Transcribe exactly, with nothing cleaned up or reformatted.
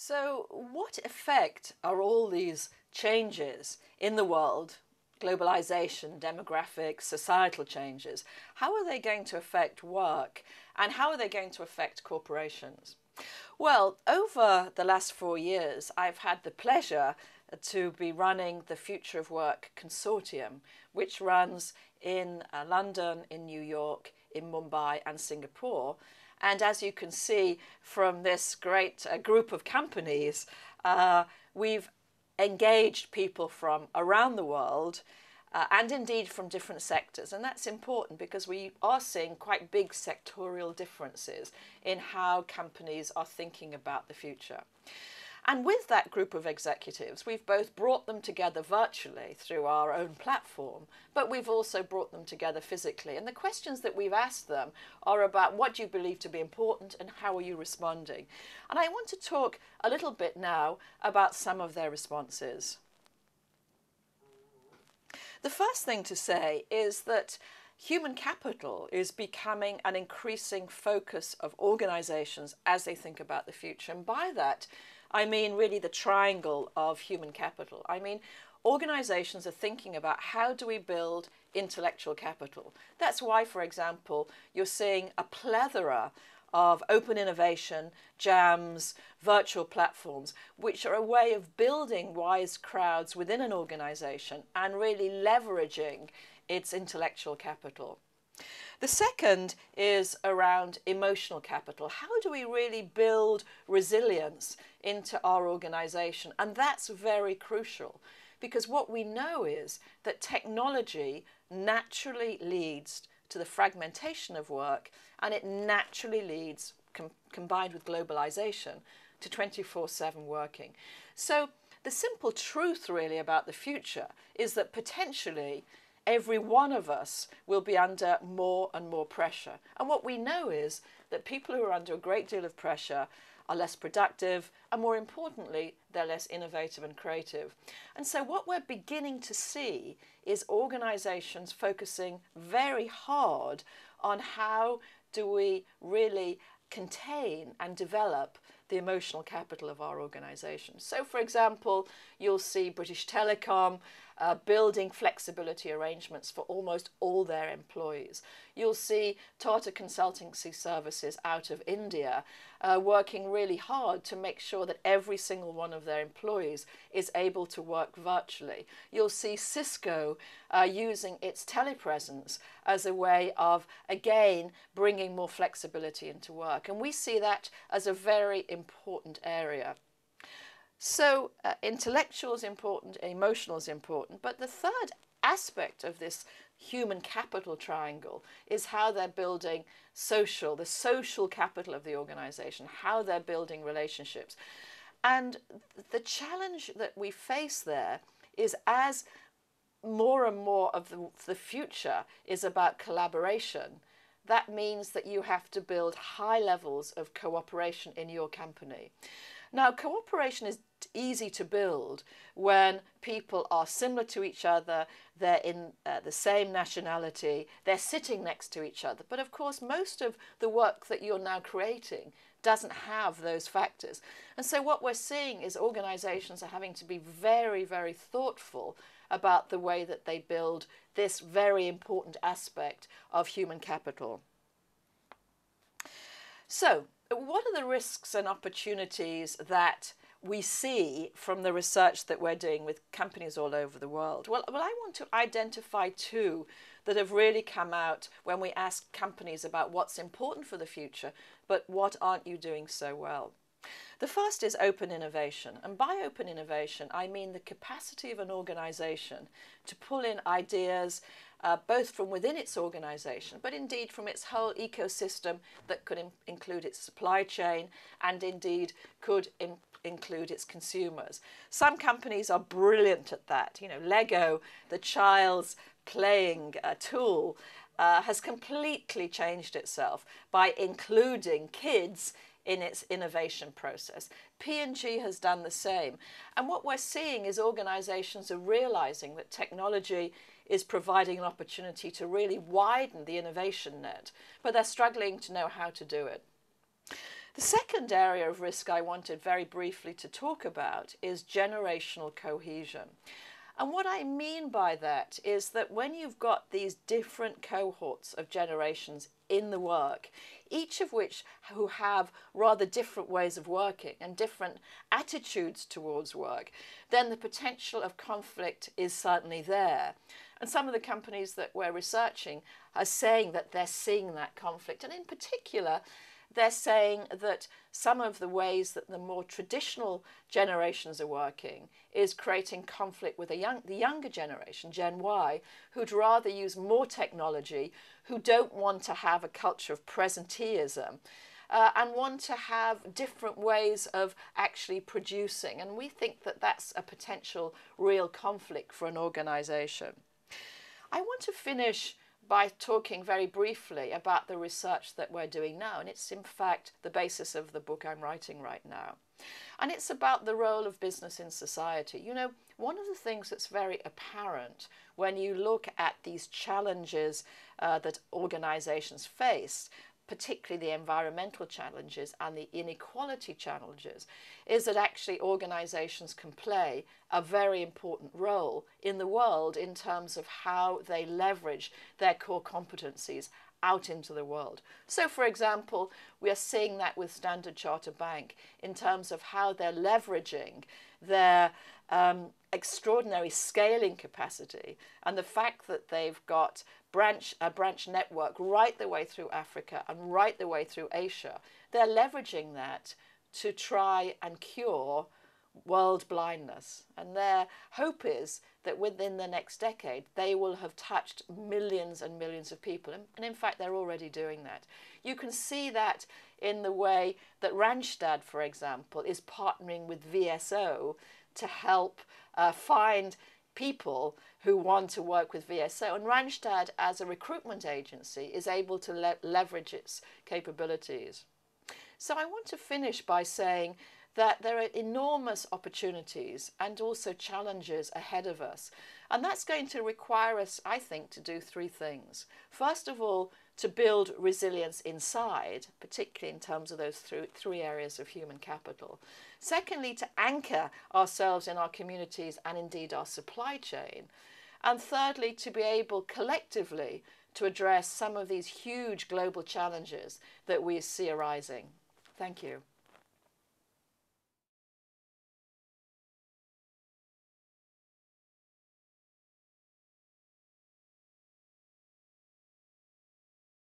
So what effect are all these changes in the world, globalization, demographics, societal changes, how are they going to affect work and how are they going to affect corporations? Well, over the last four years, I've had the pleasure to be running the Future of Work Consortium, which runs in uh, London, in New York, in Mumbai and Singapore. And as you can see from this great uh, group of companies, uh, we've engaged people from around the world uh, and indeed from different sectors. And that's important because we are seeing quite big sectorial differences in how companies are thinking about the future. And with that group of executives, we've both brought them together virtually through our own platform, but we've also brought them together physically. And the questions that we've asked them are about what do you believe to be important and how are you responding? And I want to talk a little bit now about some of their responses. The first thing to say is that human capital is becoming an increasing focus of organizations as they think about the future. And by that, I mean really the triangle of human capital. I mean, organizations are thinking about how do we build intellectual capital. That's why, for example, you're seeing a plethora of open innovation, jams, virtual platforms, which are a way of building wise crowds within an organization and really leveraging its intellectual capital. The second is around emotional capital. How do we really build resilience into our organization? And that's very crucial because what we know is that technology naturally leads to the fragmentation of work and it naturally leads, com combined with globalization, to twenty-four seven working. So the simple truth really about the future is that potentially every one of us will be under more and more pressure. And what we know is that people who are under a great deal of pressure are less productive and, more importantly, they're less innovative and creative. And so what we're beginning to see is organisations focusing very hard on how do we really contain and develop the emotional capital of our organisation. So, for example, you'll see British Telecom uh, building flexibility arrangements for almost all their employees. You'll see Tata Consultancy Services out of India uh, working really hard to make sure that every single one of their employees is able to work virtually. You'll see Cisco uh, using its telepresence as a way of, again, bringing more flexibility into work. And we see that as a very important area. So uh, intellectual is important, emotional is important, but the third aspect of this human capital triangle is how they're building social, the social capital of the organization, how they're building relationships. And the challenge that we face there is as more and more of the, the future is about collaboration, that means that you have to build high levels of cooperation in your company. Now, cooperation is easy to build when people are similar to each other, they're in uh, the same nationality, they're sitting next to each other. But of course, most of the work that you're now creating doesn't have those factors. And so what we're seeing is organizations are having to be very, very thoughtful about the way that they build this very important aspect of human capital. So, what are the risks and opportunities that we see from the research that we're doing with companies all over the world? Well, well, I want to identify two that have really come out when we ask companies about what's important for the future, but what aren't you doing so well? The first is open innovation. And by open innovation, I mean the capacity of an organization to pull in ideas uh, both from within its organization, but indeed from its whole ecosystem that could in include its supply chain and indeed could in include its consumers. Some companies are brilliant at that. You know, Lego, the child's playing uh, tool, uh, has completely changed itself by including kids in its innovation process. P and G has done the same. And what we're seeing is organizations are realizing that technology is providing an opportunity to really widen the innovation net, but they're struggling to know how to do it. The second area of risk I wanted very briefly to talk about is generational cohesion. And what I mean by that is that when you've got these different cohorts of generations in the work, each of which who have rather different ways of working and different attitudes towards work, then the potential of conflict is certainly there. And some of the companies that we're researching are saying that they're seeing that conflict. And in particular, they're saying that some of the ways that the more traditional generations are working is creating conflict with the, young, the younger generation, Gen Y, who'd rather use more technology, who don't want to have a culture of presenteeism, uh, and want to have different ways of actually producing. And we think that that's a potential real conflict for an organisation. I want to finish by talking very briefly about the research that we're doing now, and it's in fact the basis of the book I'm writing right now. And it's about the role of business in society. You know, one of the things that's very apparent when you look at these challenges uh, that organizations face, particularly the environmental challenges and the inequality challenges, is that actually organisations can play a very important role in the world in terms of how they leverage their core competencies out into the world. So, for example, we are seeing that with Standard Charter Bank in terms of how they're leveraging their um, extraordinary scaling capacity and the fact that they've got branch, a branch network right the way through Africa and right the way through Asia. They're leveraging that to try and cure world blindness, and their hope is that within the next decade they will have touched millions and millions of people, and, and in fact they're already doing that. You can see that in the way that Randstad, for example, is partnering with V S O to help uh, find people who want to work with V S O, and Randstad as a recruitment agency is able to le leverage its capabilities. So I want to finish by saying that there are enormous opportunities and also challenges ahead of us. And that's going to require us, I think, to do three things. First of all, to build resilience inside, particularly in terms of those th three areas of human capital. Secondly, to anchor ourselves in our communities and indeed our supply chain. And thirdly, to be able collectively to address some of these huge global challenges that we see arising. Thank you.